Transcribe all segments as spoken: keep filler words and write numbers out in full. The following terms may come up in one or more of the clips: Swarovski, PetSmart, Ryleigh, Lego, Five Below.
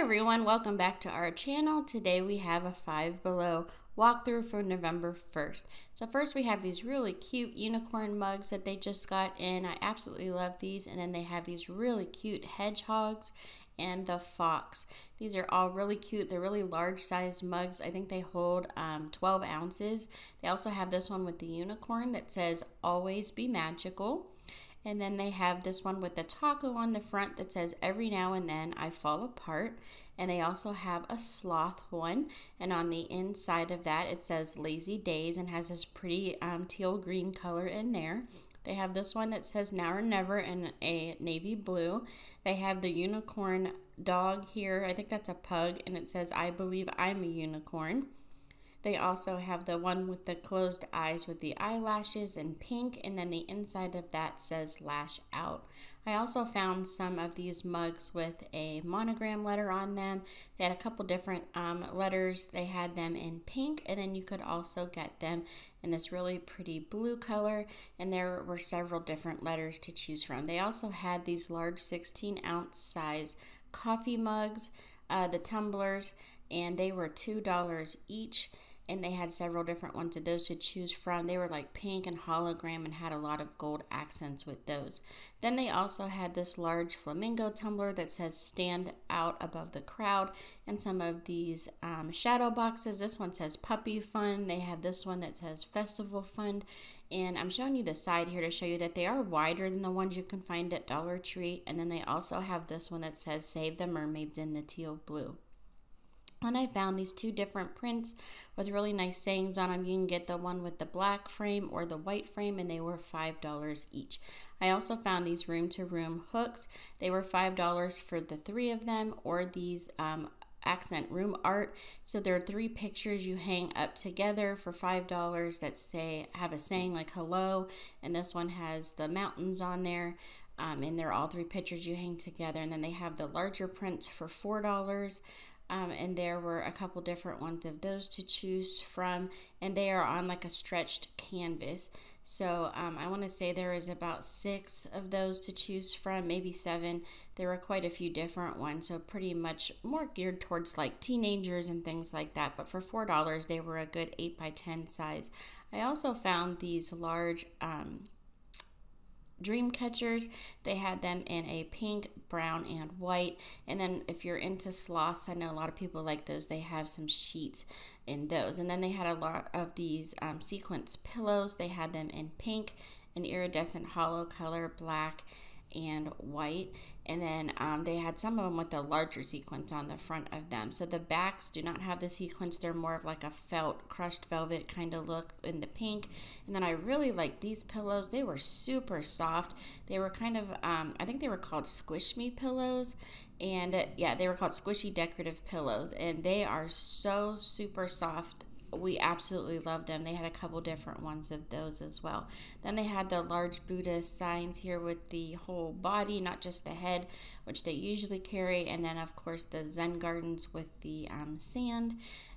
Hi everyone, welcome back to our channel. Today we have a Five Below walkthrough for November first. So first we have these really cute unicorn mugs that they just got in. I absolutely love these. And then they have these really cute hedgehogs and the fox. These are all really cute. They're really large sized mugs. I think they hold um, twelve ounces. They also have this one with the unicorn that says always be magical. And then they have this one with the taco on the front that says, every now and then I fall apart. And they also have a sloth one. And on the inside of that, it says lazy days and has this pretty um, teal green color in there. They have this one that says now or never in a navy blue. They have the unicorn dog here. I think that's a pug. And it says, I believe I'm a unicorn. They also have the one with the closed eyes with the eyelashes in pink, and then the inside of that says lash out. I also found some of these mugs with a monogram letter on them. They had a couple different um, letters. They had them in pink, and then you could also get them in this really pretty blue color, and there were several different letters to choose from. They also had these large sixteen ounce size coffee mugs, uh, the tumblers, and they were two dollars each. And they had several different ones of those to choose from. They were like pink and hologram and had a lot of gold accents with those. Then they also had this large flamingo tumbler that says stand out above the crowd, and some of these um, shadow boxes. This one says puppy fun. They have this one that says festival fund. And I'm showing you the side here to show you that they are wider than the ones you can find at Dollar Tree. And then they also have this one that says save the mermaids in the teal blue. And I found these two different prints with really nice sayings on them. You can get the one with the black frame or the white frame, and they were five dollars each. I also found these room-to-room hooks. They were five dollars for the three of them, or these um, accent room art. So there are three pictures you hang up together for five dollars that say have a saying like hello, and this one has the mountains on there. Um, and they're all three pictures you hang together. And then they have the larger prints for four dollars. Um, and there were a couple different ones of those to choose from, and they are on like a stretched canvas. So um, I want to say there is about six of those to choose from, maybe seven. There were quite a few different ones, so pretty much more geared towards like teenagers and things like that. But for four dollars, they were a good eight by ten size. I also found these large um, dream catchers. They had them in a pink, brown, and white. And then if you're into sloths, I know a lot of people like those, they have some sheets in those. And then they had a lot of these um, sequence pillows. They had them in pink, an iridescent hollow color, black, and white. And then um, they had some of them with a larger sequence on the front of them. So the backs do not have the sequence. They're more of like a felt, crushed velvet kind of look in the pink. And then I really like these pillows. They were super soft. They were kind of, um, I think they were called Squish Me pillows. And uh, yeah, they were called Squishy Decorative Pillows. And they are so super soft. We absolutely loved them. They had a couple different ones of those as well. Then they had the large Buddha signs here with the whole body, not just the head, which they usually carry. And then, of course, the Zen gardens with the um, sand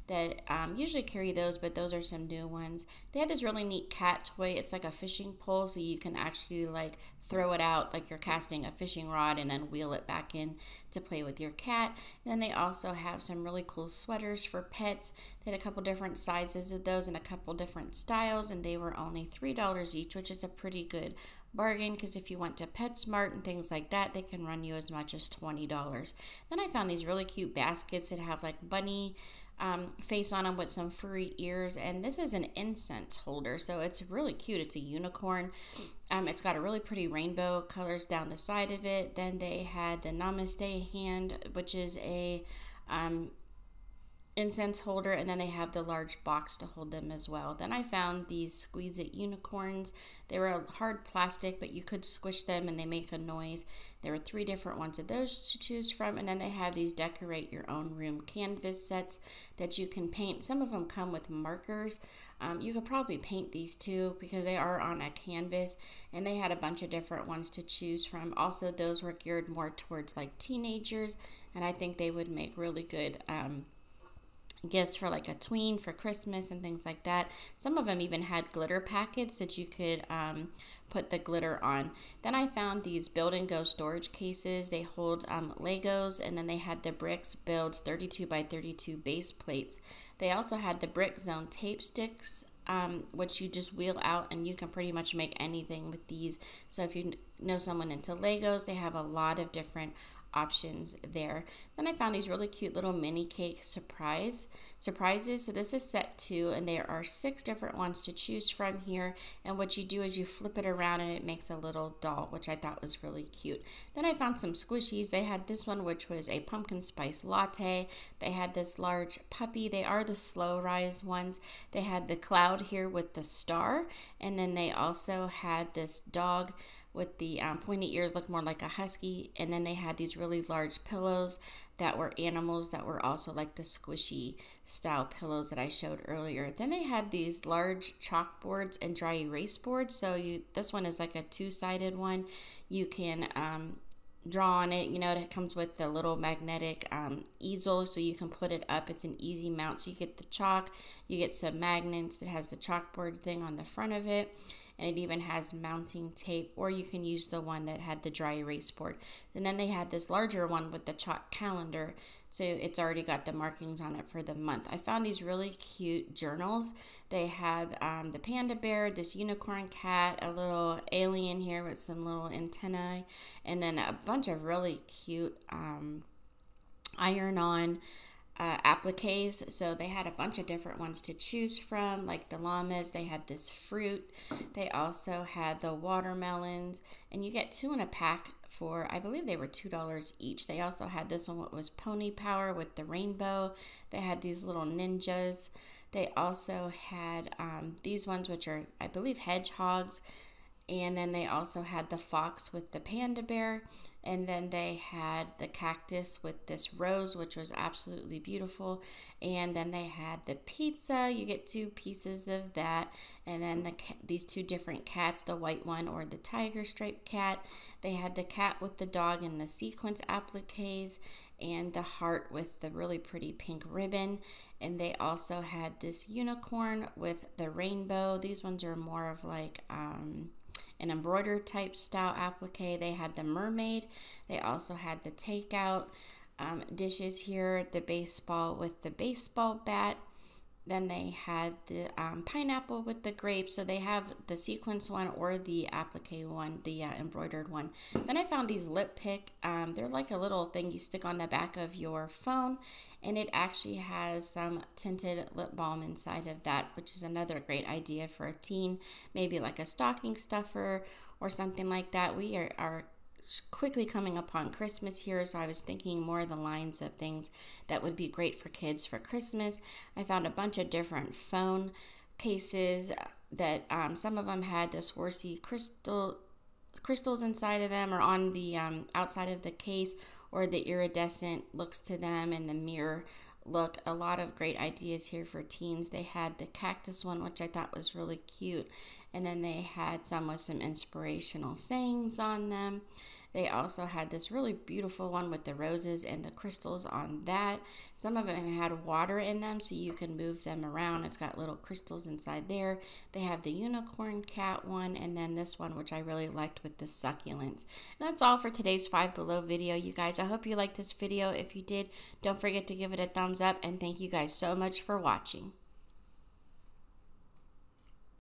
that um, usually carry those, but those are some new ones. They had this really neat cat toy. It's like a fishing pole, so you can actually like throw it out like you're casting a fishing rod and then wheel it back in to play with your cat. And then they also have some really cool sweaters for pets. They had a couple different sizes of those and a couple different styles, and they were only three dollars each, which is a pretty good bargain, because if you went to PetSmart and things like that, they can run you as much as twenty dollars. Then I found these really cute baskets that have like bunny Um, face on them with some furry ears, and this is an incense holder, so it's really cute. It's a unicorn. Um, it's got a really pretty rainbow colors down the side of it. Then they had the Namaste hand, which is a um, incense holder, and then they have the large box to hold them as well. Then I found these Squeeze It unicorns. They were hard plastic, but you could squish them and they make a noise. There were three different ones of those to choose from. And then they have these decorate your own room canvas sets that you can paint. Some of them come with markers. Um, you could probably paint these too, because they are on a canvas, and they had a bunch of different ones to choose from. Also, those were geared more towards like teenagers, and I think they would make really good um gifts for like a tween for Christmas and things like that. Some of them even had glitter packets that you could um, put the glitter on. Then I found these build and go storage cases. They hold um, Legos, and then they had the Bricks Builds thirty-two by thirty-two base plates. They also had the Brick Zone tape sticks, um, which you just wheel out and you can pretty much make anything with these. So if you know someone into Legos, they have a lot of different options there. Then I found these really cute little mini cake surprise surprises. So this is set two, and there are six different ones to choose from here. And what you do is you flip it around and it makes a little doll, which I thought was really cute. Then I found some squishies. They had this one, which was a pumpkin spice latte. They had this large puppy. They are the slow rise ones. They had the cloud here with the star, and then they also had this dog with the um, pointy ears, look more like a husky. And then they had these really large pillows that were animals that were also like the squishy style pillows that I showed earlier. Then they had these large chalkboards and dry erase boards. So you, this one is like a two-sided one. You can um, draw on it. You know, it comes with the little magnetic um, easel, so you can put it up. It's an easy mount. So you get the chalk, you get some magnets. It has the chalkboard thing on the front of it. And it even has mounting tape, or you can use the one that had the dry erase board. And then they had this larger one with the chalk calendar, so it's already got the markings on it for the month. I found these really cute journals. They had um, the panda bear, this unicorn cat, a little alien here with some little antennae, and then a bunch of really cute um, iron-on Uh, appliques. So they had a bunch of different ones to choose from, like the llamas. They had this fruit. They also had the watermelons, and you get two in a pack for, I believe they were two dollars each. They also had this one, what was Pony Power with the rainbow. They had these little ninjas. They also had um, these ones, which are, I believe, hedgehogs. And then they also had the fox with the panda bear. And then they had the cactus with this rose, which was absolutely beautiful. And then they had the pizza. You get two pieces of that. And then the these two different cats, the white one or the tiger striped cat. They had the cat with the dog and the sequence appliques, and the heart with the really pretty pink ribbon. And they also had this unicorn with the rainbow. These ones are more of like um, an embroidered type style applique. They had the mermaid. They also had the takeout um, dishes here, the baseball with the baseball bat. Then they had the um, pineapple with the grapes. So they have the sequence one or the applique one, the uh, embroidered one. Then I found these lip pick. Um, they're like a little thing you stick on the back of your phone, and it actually has some tinted lip balm inside of that, which is another great idea for a teen, maybe like a stocking stuffer or something like that. We are, are quickly coming upon Christmas here, so I was thinking more of the lines of things that would be great for kids for Christmas. I found a bunch of different phone cases that um, some of them had the Swarovski crystal crystals inside of them, or on the um, outside of the case, or the iridescent looks to them, and the mirror look. A lot of great ideas here for teens. They had the cactus one, which I thought was really cute, and then they had some with some inspirational sayings on them. They also had this really beautiful one with the roses and the crystals on that. Some of them had water in them, so you can move them around. It's got little crystals inside there. They have the unicorn cat one, and then this one, which I really liked, with the succulents. And that's all for today's Five Below video, you guys. I hope you liked this video. If you did, don't forget to give it a thumbs up, and thank you guys so much for watching.